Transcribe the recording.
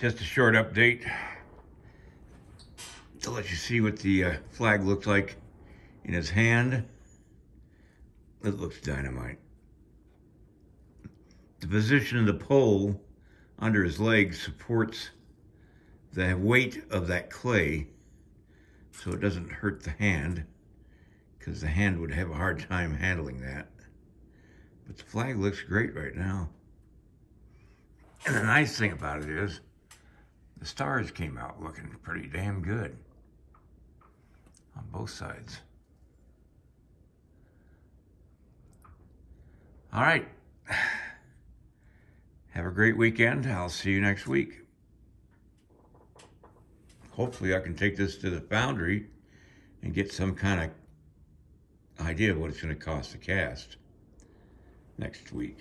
Just a short update to let you see what the flag looks like in his hand. It looks dynamite. The position of the pole under his leg supports the weight of that clay so it doesn't hurt the hand, because the hand would have a hard time handling that. But the flag looks great right now. And the nice thing about it is the stars came out looking pretty damn good on both sides. All right. Have a great weekend. I'll see you next week. Hopefully I can take this to the foundry and get some kind of idea of what it's going to cost to cast next week.